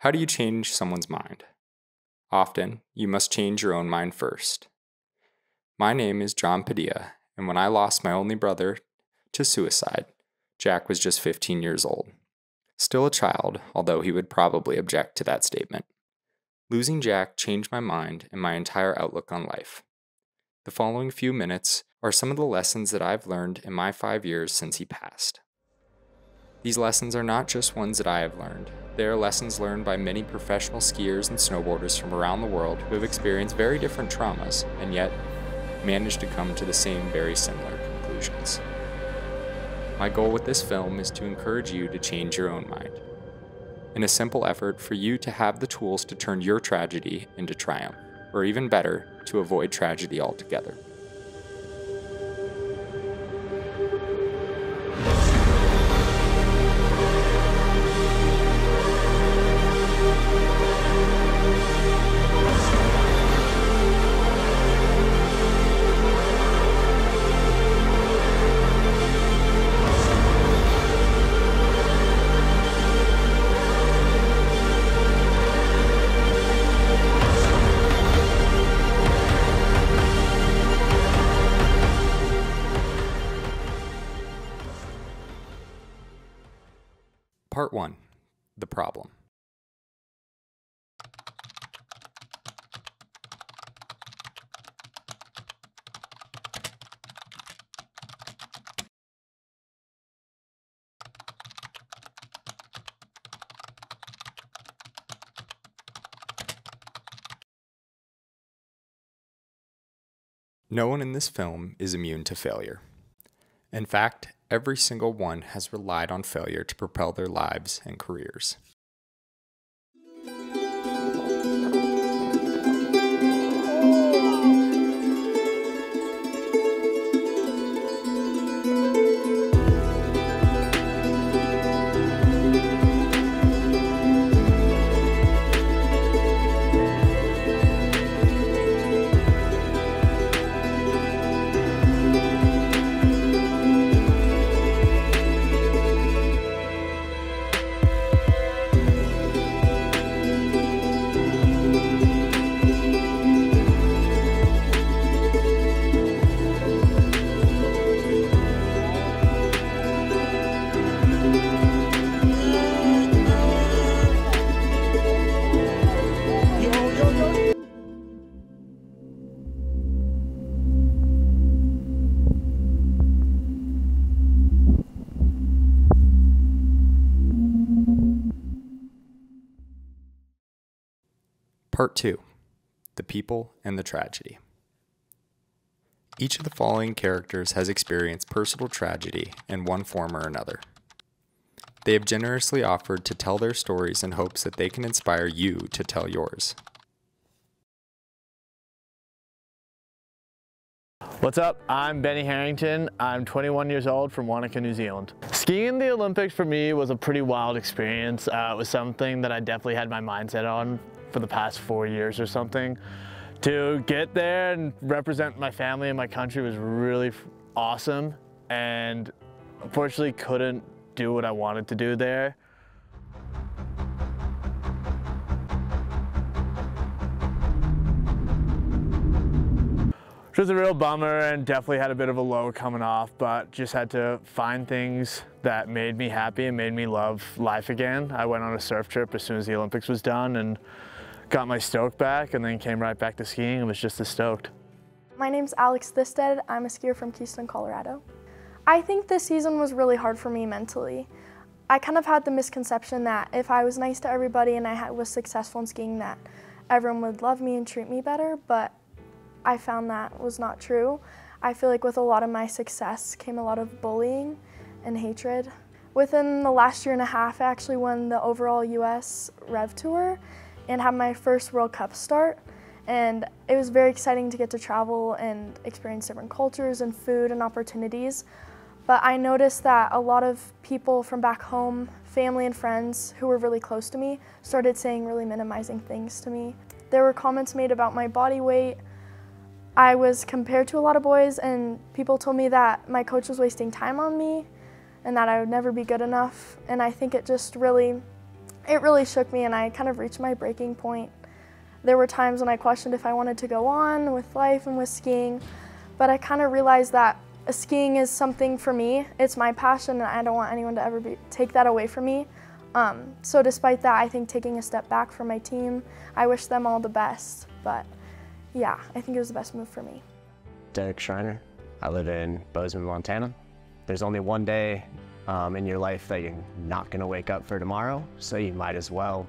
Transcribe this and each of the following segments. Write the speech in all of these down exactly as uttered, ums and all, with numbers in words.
How do you change someone's mind? Often, you must change your own mind first. My name is John Padilla, and when I lost my only brother to suicide, Jack was just fifteen years old. Still a child, although he would probably object to that statement. Losing Jack changed my mind and my entire outlook on life. The following few minutes are some of the lessons that I've learned in my five years since he passed. These lessons are not just ones that I have learned. They are lessons learned by many professional skiers and snowboarders from around the world who have experienced very different traumas and yet managed to come to the same very similar conclusions. My goal with this film is to encourage you to change your own mind, in a simple effort for you to have the tools to turn your tragedy into triumph, or even better, to avoid tragedy altogether. Part one, the problem. No one in this film is immune to failure. In fact, every single one has relied on failure to propel their lives and careers. Part two, the people and the tragedy. Each of the following characters has experienced personal tragedy in one form or another. They have generously offered to tell their stories in hopes that they can inspire you to tell yours. What's up? I'm Benni Harrington. I'm twenty-one years old from Wanaka, New Zealand. Skiing in the Olympics for me was a pretty wild experience. Uh, it was something that I definitely had my mindset on for the past four years or something. To get there and represent my family and my country was really awesome, and unfortunately couldn't do what I wanted to do there. Which was a real bummer, and definitely had a bit of a low coming off, but just had to find things that made me happy and made me love life again. I went on a surf trip as soon as the Olympics was done and got my stoke back, and then came right back to skiing and was just as stoked. My name's Alex Thisted. I'm a skier from Keystone, Colorado. I think this season was really hard for me mentally. I kind of had the misconception that if I was nice to everybody and I was successful in skiing, that everyone would love me and treat me better, but I found that was not true. I feel like with a lot of my success came a lot of bullying and hatred. Within the last year and a half, I actually won the overall U S Rev Tour and had my first World Cup start. And it was very exciting to get to travel and experience different cultures and food and opportunities. But I noticed that a lot of people from back home, family and friends who were really close to me, started saying really minimizing things to me. There were comments made about my body weight. I was compared to a lot of boys, and people told me that my coach was wasting time on me and that I would never be good enough. And I think it just really It really shook me and I kind of reached my breaking point. There were times when I questioned if I wanted to go on with life and with skiing, but I kind of realized that skiing is something for me. It's my passion and I don't want anyone to ever be, take that away from me. Um, so despite that, I think taking a step back for my team, I wish them all the best, but yeah, I think it was the best move for me. Derek Schreiner. I live in Bozeman, Montana. There's only one day um, in your life that you're not gonna wake up for tomorrow, so you might as well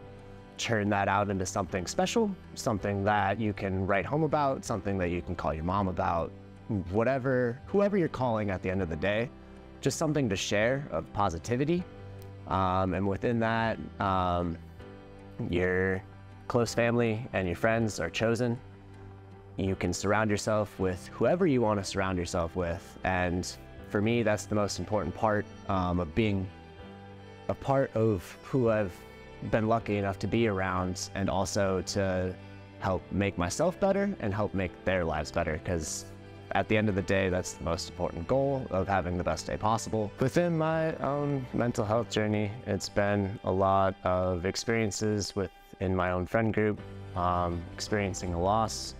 churn that out into something special, something that you can write home about, something that you can call your mom about, whatever, whoever you're calling at the end of the day, just something to share of positivity. Um, and within that, um, your close family and your friends are chosen. You can surround yourself with whoever you want to surround yourself with. And for me, that's the most important part um, of being a part of who I've been lucky enough to be around, and also to help make myself better and help make their lives better, because at the end of the day, that's the most important goal of having the best day possible. Within my own mental health journey, it's been a lot of experiences within my own friend group, um, experiencing a loss.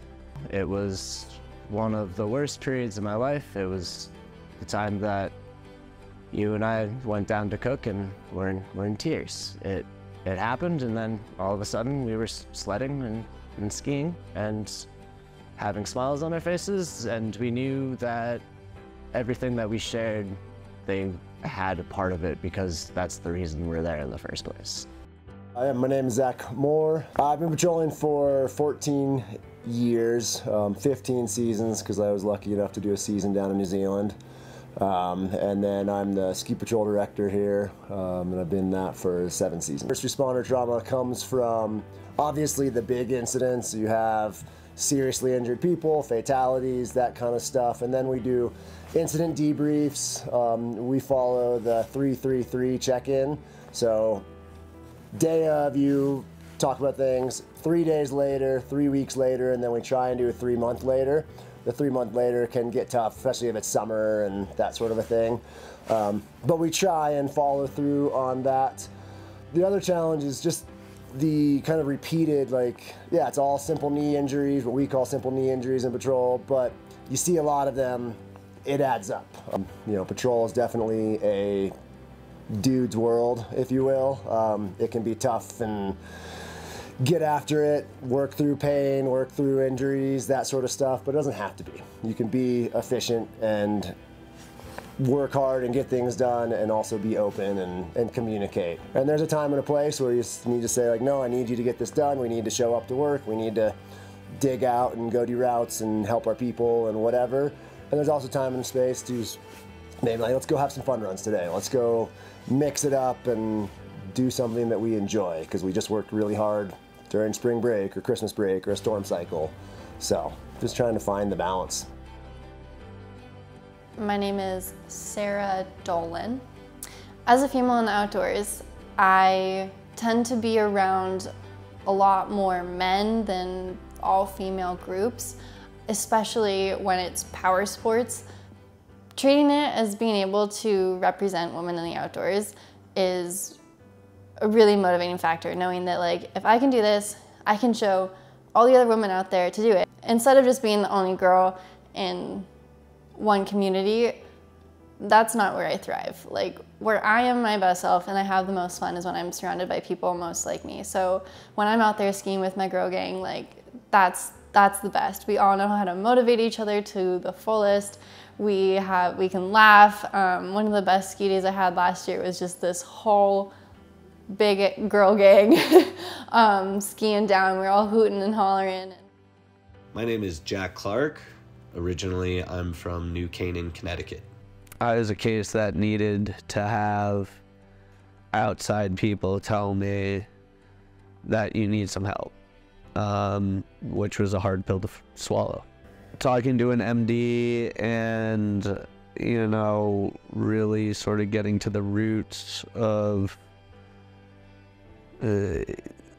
It was one of the worst periods of my life. It was the time that you and I went down to cook and were in, were in tears. It, it happened, and then all of a sudden we were sledding and, and skiing and having smiles on our faces, and we knew that everything that we shared, they had a part of it, because that's the reason we're there in the first place. Hi, my name is Zach Moore. I've been patrolling for fourteen years, um, fifteen seasons, because I was lucky enough to do a season down in New Zealand. Um, and then I'm the ski patrol director here, um, and I've been that for seven seasons. First responder trauma comes from, obviously, the big incidents. You have seriously injured people, fatalities, that kind of stuff. And then we do incident debriefs. Um, we follow the three three three check-in. So day of, you talk about things, three days later, three weeks later, and then we try and do a three month later. The three month later can get tough, especially if it's summer and that sort of a thing. Um, but we try and follow through on that. The other challenge is just the kind of repeated, like, yeah, it's all simple knee injuries, what we call simple knee injuries in patrol, but you see a lot of them, it adds up. Um, you know, patrol is definitely a dude's world, if you will. Um, it can be tough and get after it, work through pain, work through injuries, that sort of stuff, but it doesn't have to be. You can be efficient and work hard and get things done, and also be open and, and communicate. And there's a time and a place where you need to say, like, no, I need you to get this done. We need to show up to work. We need to dig out and go do routes and help our people and whatever. And there's also time and space to maybe, like, let's go have some fun runs today. Let's go mix it up and do something that we enjoy, because we just worked really hard during spring break or Christmas break or a storm cycle. So just trying to find the balance. My name is Sarah Dolan. As a female in the outdoors, I tend to be around a lot more men than all female groups, especially when it's power sports. Treating it as being able to represent women in the outdoors is a really motivating factor, knowing that, like, if I can do this, I can show all the other women out there to do it. Instead of just being the only girl in one community, that's not where I thrive. Like, where I am my best self and I have the most fun is when I'm surrounded by people most like me. So when I'm out there skiing with my girl gang, like, that's that's the best. We all know how to motivate each other to the fullest. We have we can laugh. Um, one of the best ski days I had last year was just this whole big girl gang um, skiing down. We're all hooting and hollering. My name is Jack Clark. Originally, I'm from New Canaan, Connecticut. I was a case that needed to have outside people tell me that you need some help, um, which was a hard pill to swallow. Talking to an M D and, you know, really sort of getting to the roots of uh,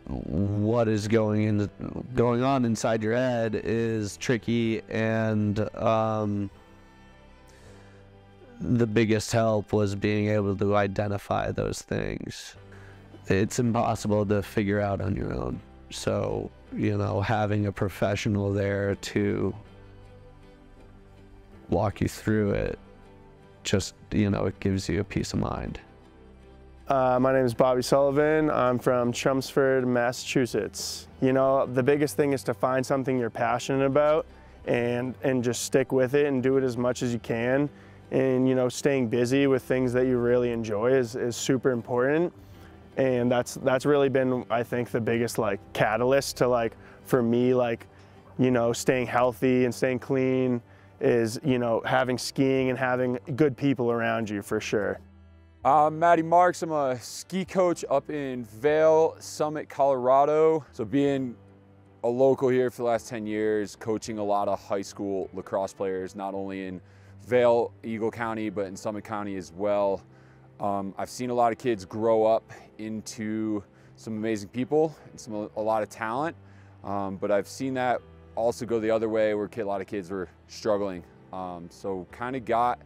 what is going in the, going on inside your head is tricky, and um, the biggest help was being able to identify those things. it's impossible to figure out on your own. So, you know, having a professional there to walk you through it, just, you know, it gives you a peace of mind. Uh, my name is Bobby Sullivan. I'm from Chelmsford, Massachusetts. You know, the biggest thing is to find something you're passionate about and, and just stick with it and do it as much as you can. And, you know, staying busy with things that you really enjoy is, is super important. And that's, that's really been, I think, the biggest, like, catalyst to, like, for me, like, you know, staying healthy and staying clean is, you know, having skiing and having good people around you, for sure. I'm Maddie Marks. I'm a ski coach up in Vail, Summit, Colorado. So being a local here for the last ten years, coaching a lot of high school lacrosse players, not only in Vail, Eagle County, but in Summit County as well. Um, I've seen a lot of kids grow up into some amazing people and some, a lot of talent, um, but I've seen that also go the other way where a lot of kids were struggling. Um, so kind of got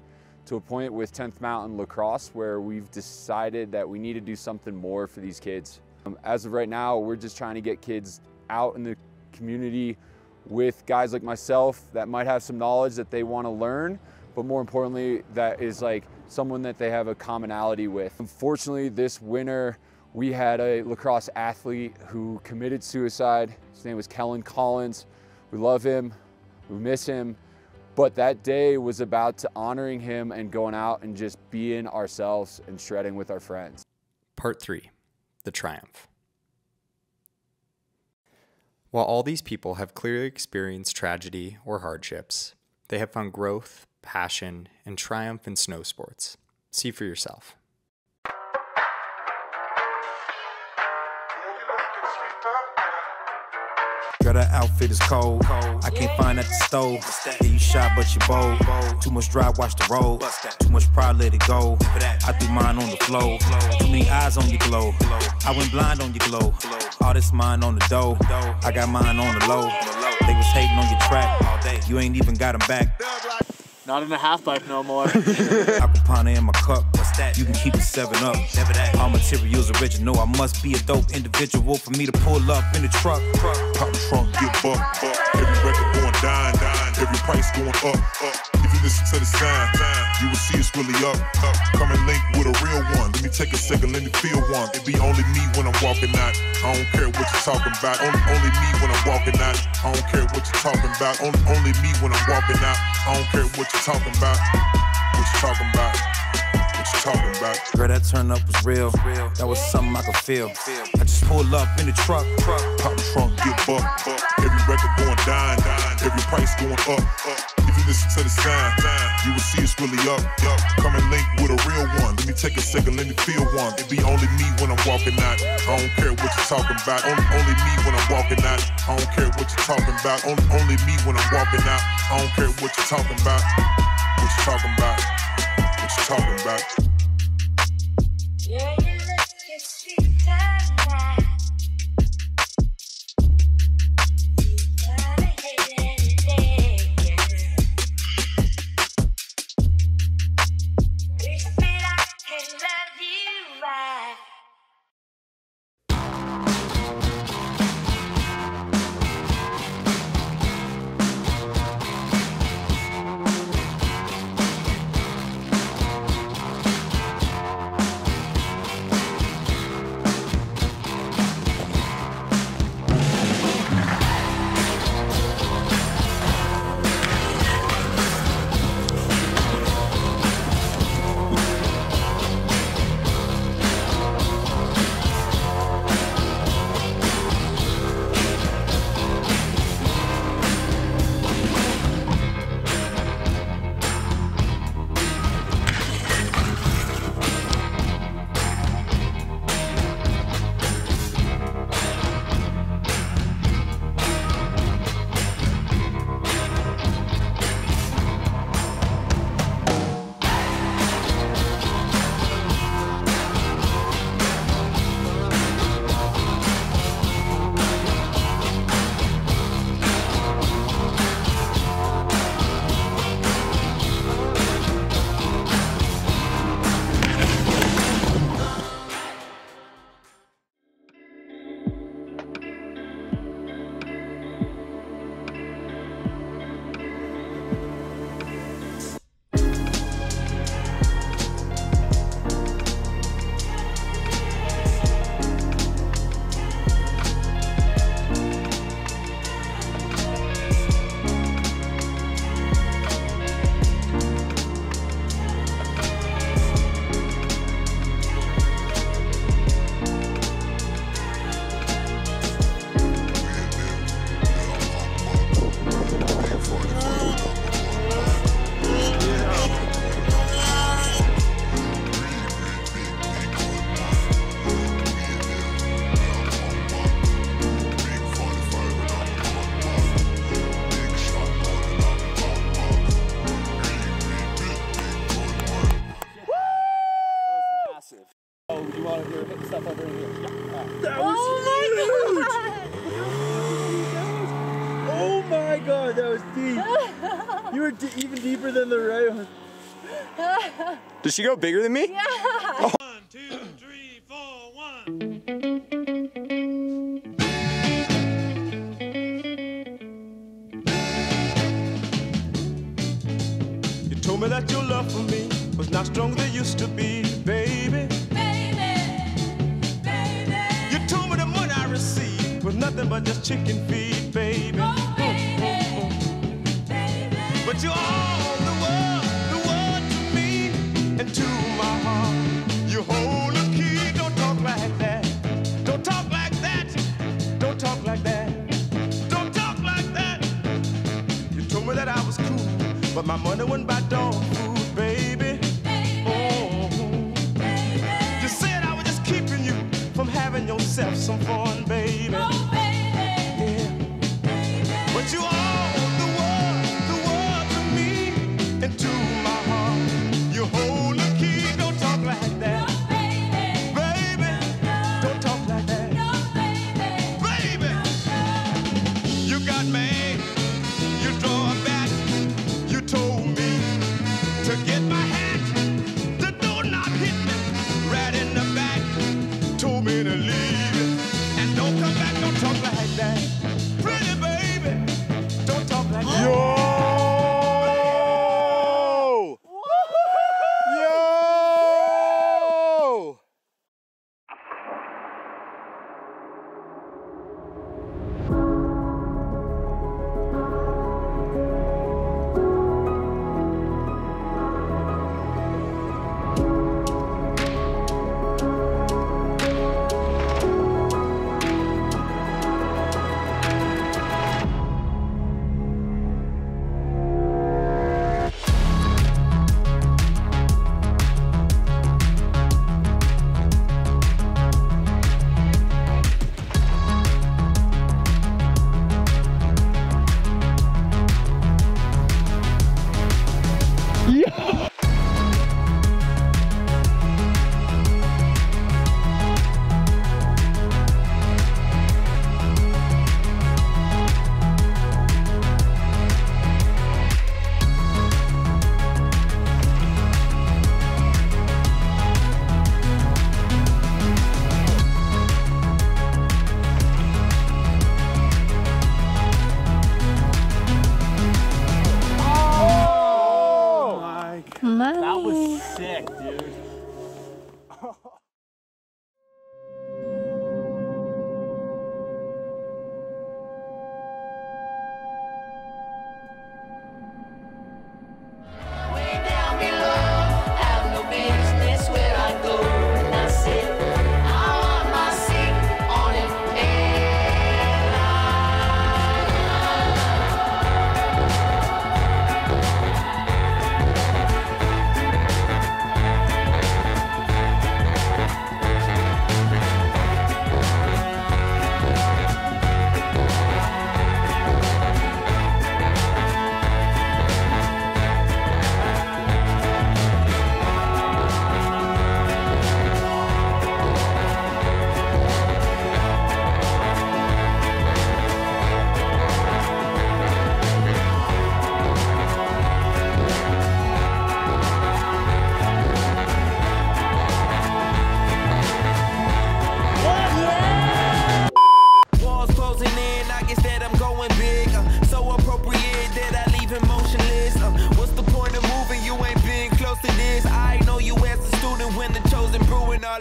to a point with tenth Mountain Lacrosse where we've decided that we need to do something more for these kids. Um, as of right now, we're just trying to get kids out in the community with guys like myself that might have some knowledge that they want to learn, but more importantly, that is like someone that they have a commonality with. Unfortunately, this winter, we had a lacrosse athlete who committed suicide. His name was Kellen Collins. We love him, we miss him, but that day was about to honoring him and going out and just being ourselves and shredding with our friends. Part three, the triumph. While all these people have clearly experienced tragedy or hardships, they have found growth, passion, and triumph in snow sports. See for yourself. Girl, that outfit is cold. I can't find at the stove. Yeah, you shot, but you bold. Too much drive, watch the road. Too much pride, let it go. I threw mine on the floor. Too many eyes on your glow. I went blind on your glow. All this mine on the dough. I got mine on the low. They was hating on your track. You ain't even got them back. Not in a half pipe no more. Aquapana in my cup. What's that? You can keep it seven up. Never that. All materials original. I must be a dope individual for me to pull up in the truck. Pop the trunk, get buck, buck. Every record going down, down. Every price going up, up. If you listen to the sign, you will see it's really up, up. Come and link with a real one. Let me take a second, let me feel one. It be only me when I'm walking out. I don't care what you're talking about. Only, only me when I'm walking out. I don't care what you're talking about. Only, only me when I'm walking out. I don't care what you're talking about. What you talking about? What you talking about? Girl, that turn up was real. That was something I could feel. I just pull up in the truck, truck. Pop the trunk, get buck, buck. Every record going down, down. Every price going up, up. If you listen to the sign, you will see it's really up, up. Come and link with a real one. Let me take a second, let me feel one. It be only me when I'm walking out. I don't care what you're talking about. Only, only me when I'm walking out. I don't care what you're talking about. Only, only me when I'm walking out. I don't care what you're talking about. What you talking about? What you talking about? Yeah, you look just sweet time. over and stuff over in here. Yeah. Uh, that was oh huge! My oh my god, that was deep. You were d even deeper than the right one. Did she go bigger than me? Yeah. Oh. One, two, three, four, one. You told me that your love for me was not strong as it used to be, baby. With nothing but just chicken feed, baby. Oh, baby, oh, oh, oh. Baby. But you're all the world, the world to me and to my heart. You hold a key, don't talk like that. Don't talk like that. Don't talk like that. Don't talk like that. You told me that I was cool, but my money went by dog food, baby. Baby. Oh, oh. Baby. You said I was just keeping you from having yourself some fun, baby. Oh. You are the world, the world to me and to my heart. You hold the key, don't talk like that. No, baby, baby. No, no. Don't talk like that. No, baby, baby. No, no. You got me, you draw back. You told me to get my hat, to do not hit me right in the back. Told me to leave it and don't come back, don't talk like that. Pretty baby. Yo! Yo!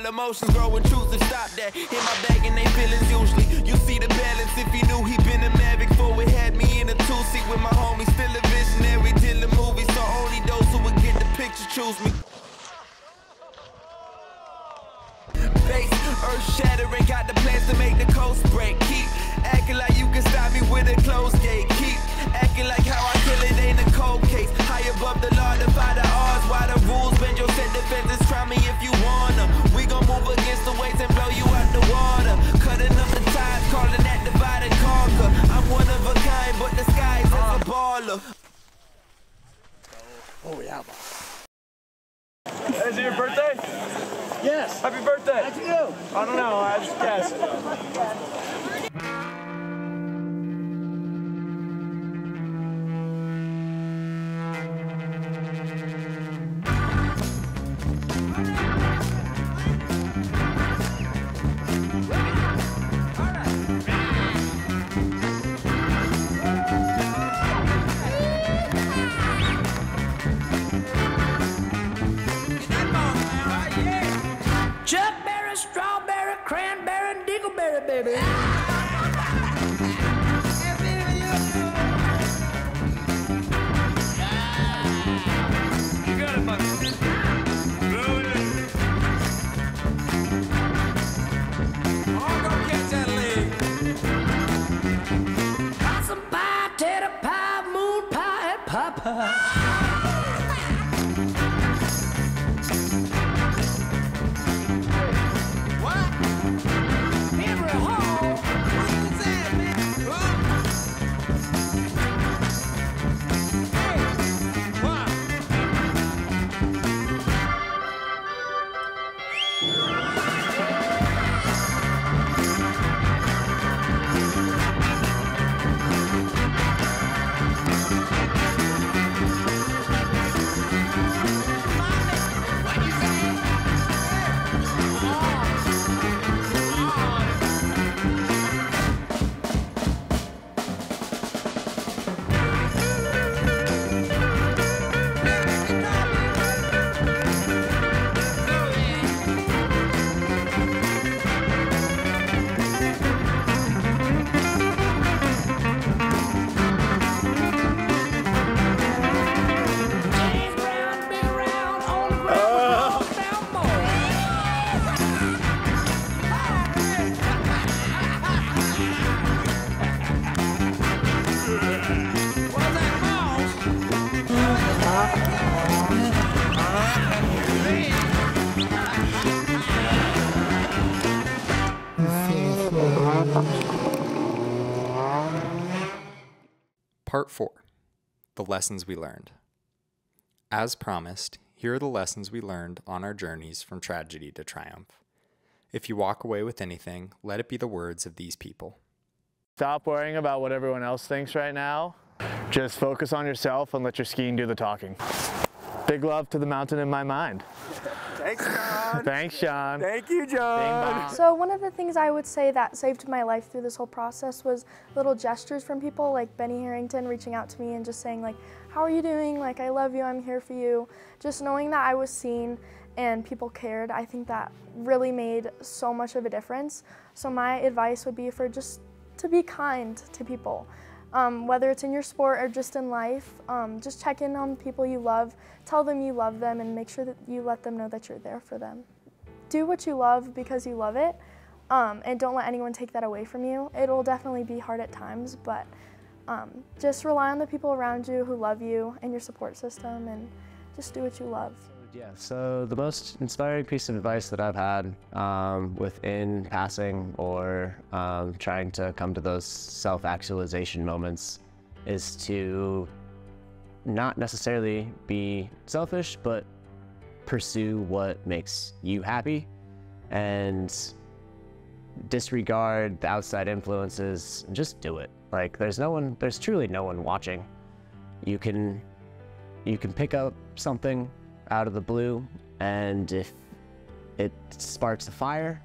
Emotions grow and choose to stop that. In my bag and they feelings usually. You see the balance if you knew he been a maverick for it. Had me in a two-seat with my homies. Still a visionary till the movie. So only those who would get the picture choose me. Face earth shattering. Got the plans to make the coast break. Keep acting like you can stop me with a closed gate. Keep acting like how I kill it ain't a cold case. High above the law, defy the odds. Why the rules bend your set defenses? Try me if you wanna. Move against the waves and blow you out the water. Cutting up the ties, calling that divide and conquer. I'm one of a kind, but the sky's uh. a baller. Oh yeah, boss. Hey, is it your birthday? Yes. Happy birthday. Happy birthday. I don't know, I just guessed. Part four, the lessons we learned. As promised, here are the lessons we learned on our journeys from tragedy to triumph. If you walk away with anything, let it be the words of these people. Stop worrying about what everyone else thinks right now. Just focus on yourself and let your skiing do the talking. Big love to the Mountain in My Mind. Thanks, John. Thanks, Sean. Thank you, John. So one of the things I would say that saved my life through this whole process was little gestures from people like Benni Harrington reaching out to me and just saying like, how are you doing? Like, I love you, I'm here for you. Just knowing that I was seen and people cared, I think that really made so much of a difference. So my advice would be for just to be kind to people. Um, whether it's in your sport or just in life, um, just check in on people you love, tell them you love them, and make sure that you let them know that you're there for them. Do what you love because you love it, um, and don't let anyone take that away from you. It'll definitely be hard at times, but um, just rely on the people around you who love you and your support system, and just do what you love. Yeah, so the most inspiring piece of advice that I've had um, within passing or um, trying to come to those self-actualization moments is to not necessarily be selfish, but pursue what makes you happy and disregard the outside influences and just do it. Like, there's no one, there's truly no one watching. You can, you can pick up something out of the blue, and if it sparks a fire,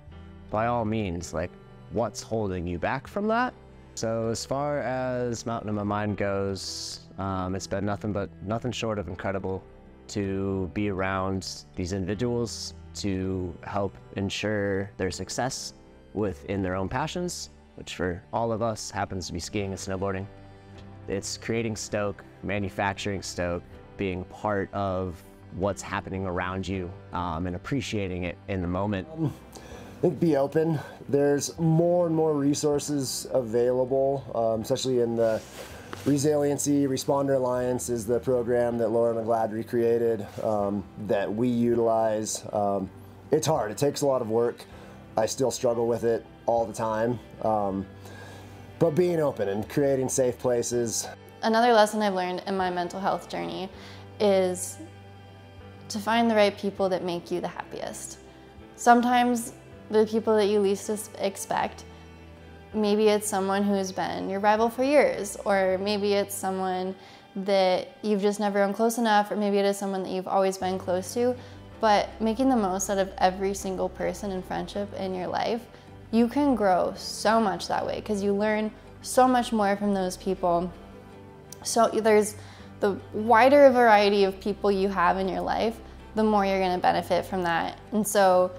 by all means, like, what's holding you back from that? So as far as Mountain in My Mind goes, um, it's been nothing but nothing short of incredible to be around these individuals to help ensure their success within their own passions, which for all of us happens to be skiing and snowboarding. It's creating stoke, manufacturing stoke, being part of what's happening around you um, and appreciating it in the moment. Um, I think be open. There's more and more resources available, um, especially in the Resiliency Responder Alliance is the program that Laura McGladrey created um, that we utilize. Um, it's hard, it takes a lot of work. I still struggle with it all the time. Um, but being open and creating safe places. Another lesson I've learned in my mental health journey is to find the right people that make you the happiest. Sometimes the people that you least expect. Maybe it's someone who's been your rival for years, or maybe it's someone that you've just never been close enough, or maybe it is someone that you've always been close to, but making the most out of every single person in friendship in your life, you can grow so much that way because you learn so much more from those people. So there's the wider variety of people you have in your life, the more you're gonna benefit from that. And so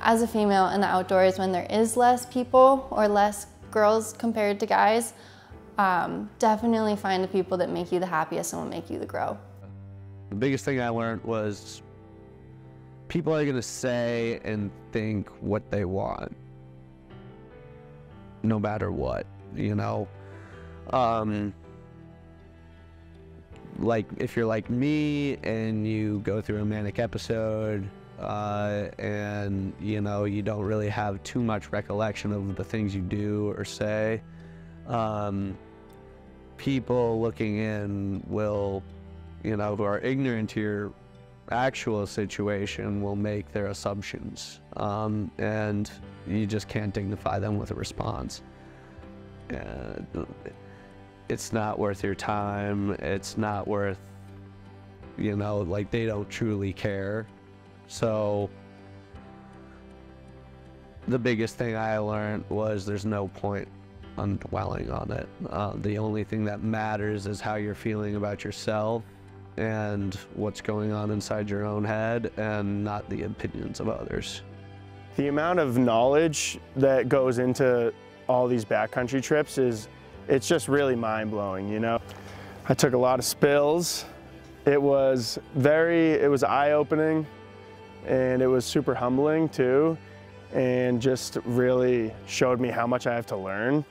as a female in the outdoors, when there is less people or less girls compared to guys, Um, definitely find the people that make you the happiest and will make you the grow. The biggest thing I learned was people are going to say and think what they want, no matter what, you know? Um, like if you're like me and you go through a manic episode uh, and you know, you don't really have too much recollection of the things you do or say, um, people looking in will, you know, who are ignorant to your actual situation will make their assumptions, um, and you just can't dignify them with a response. Uh, it's not worth your time. It's not worth, you know, like they don't truly care. So the biggest thing I learned was there's no point I'm dwelling on it. Uh, the only thing that matters is how you're feeling about yourself and what's going on inside your own head, and not the opinions of others. The amount of knowledge that goes into all these backcountry trips is, it's just really mind-blowing, you know? I took a lot of spills. It was very, it was eye-opening, and it was super humbling too, and just really showed me how much I have to learn.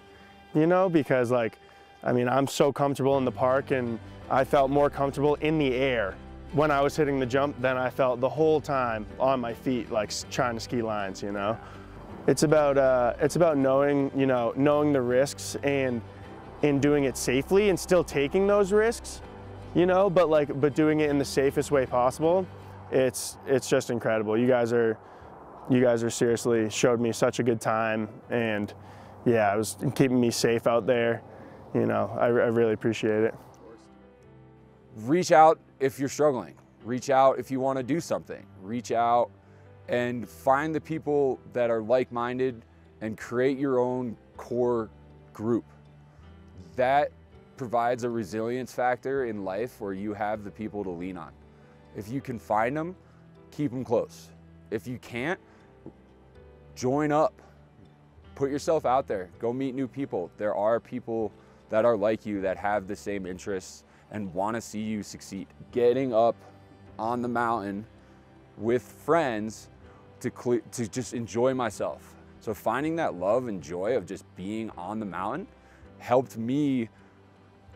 You know, because like, I mean, I'm so comfortable in the park, and I felt more comfortable in the air when I was hitting the jump than I felt the whole time on my feet, like trying to ski lines, you know? It's about, uh, it's about knowing, you know, knowing the risks and, and doing it safely and still taking those risks, you know, but like, but doing it in the safest way possible. It's, it's just incredible. You guys are, you guys are seriously showed me such a good time, and yeah, it was keeping me safe out there. You know, I, I really appreciate it. Reach out if you're struggling. Reach out if you want to do something. Reach out and find the people that are like-minded and create your own core group. That provides a resilience factor in life where you have the people to lean on. If you can find them, keep them close. If you can't, join up. Put yourself out there, go meet new people. There are people that are like you, that have the same interests and wanna see you succeed. Getting up on the mountain with friends to, to just enjoy myself. So finding that love and joy of just being on the mountain helped me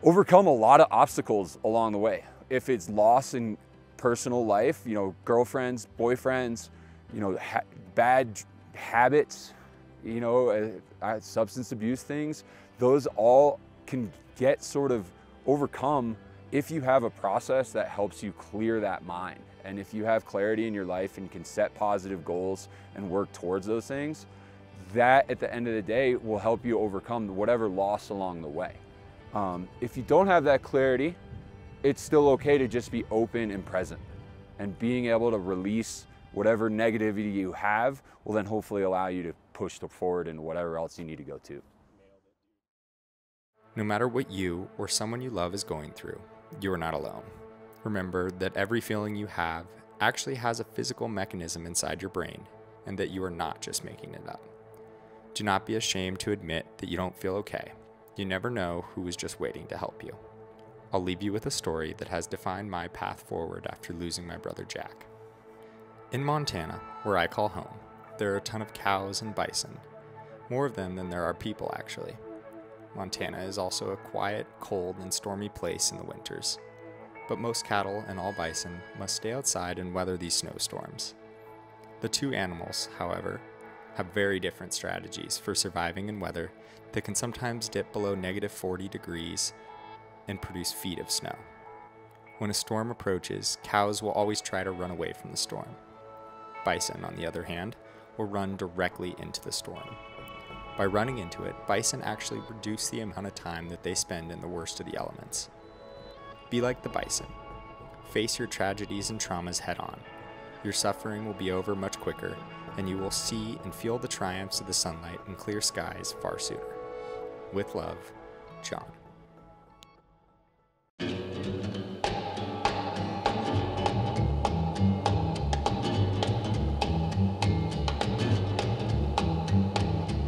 overcome a lot of obstacles along the way. If it's loss in personal life, you know, girlfriends, boyfriends, you know, ha bad habits, you know, uh, substance abuse things, those all can get sort of overcome if you have a process that helps you clear that mind. And if you have clarity in your life and can set positive goals and work towards those things, that at the end of the day will help you overcome whatever loss along the way. Um, if you don't have that clarity, it's still okay to just be open and present, and being able to release whatever negativity you have will then hopefully allow you to push forward and whatever else you need to go to. No matter what you or someone you love is going through, you are not alone. Remember that every feeling you have actually has a physical mechanism inside your brain, and that you are not just making it up. Do not be ashamed to admit that you don't feel okay. You never know who is just waiting to help you. I'll leave you with a story that has defined my path forward after losing my brother Jack. In Montana, where I call home, there are a ton of cows and bison, more of them than there are people actually. Montana is also a quiet, cold, and stormy place in the winters, but most cattle and all bison must stay outside and weather these snowstorms. The two animals, however, have very different strategies for surviving in weather that can sometimes dip below negative forty degrees and produce feet of snow. When a storm approaches, cows will always try to run away from the storm. Bison, on the other hand, or run directly into the storm. By running into it, bison actually reduce the amount of time that they spend in the worst of the elements. Be like the bison. Face your tragedies and traumas head on. Your suffering will be over much quicker, and you will see and feel the triumphs of the sunlight and clear skies far sooner. With love, John.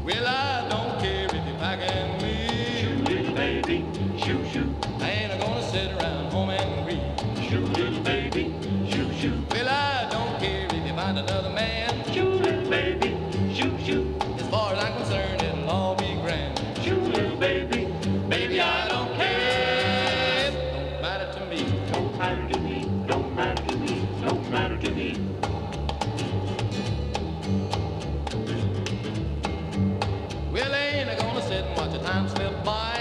Well, I don't care if I can leave. Shoot it, baby, shoot, shoot. I ain't gonna sit around home and read. Shoot it, baby, shoot, shoot. Well, I don't care if you find another man. Shoot it, baby, shoot, shoot. As far as I'm concerned, it'll all be grand. Shoot it, baby, baby, I don't care. Don't matter to me. Don't matter to me. Don't matter to me. Don't matter to me. Well, ain't I gonna sit and watch the time slip by?